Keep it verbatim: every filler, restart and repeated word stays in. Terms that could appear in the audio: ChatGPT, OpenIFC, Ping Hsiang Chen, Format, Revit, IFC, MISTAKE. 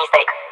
mistake.